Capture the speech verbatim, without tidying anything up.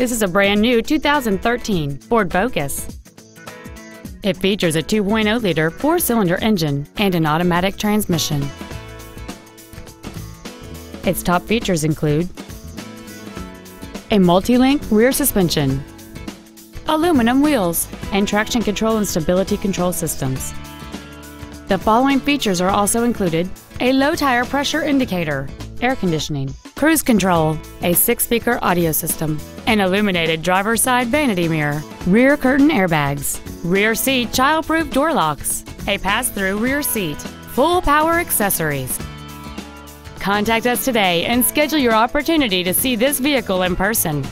This is a brand new two thousand thirteen Ford Focus. It features a two point oh liter four-cylinder engine and an automatic transmission. Its top features include a multi-link rear suspension, aluminum wheels, and traction control and stability control systems. The following features are also included: a low tire pressure indicator, air conditioning, cruise control, a six-speaker audio system, an illuminated driver's side vanity mirror, rear curtain airbags, rear seat child-proof door locks, a pass-through rear seat, full power accessories. Contact us today and schedule your opportunity to see this vehicle in person.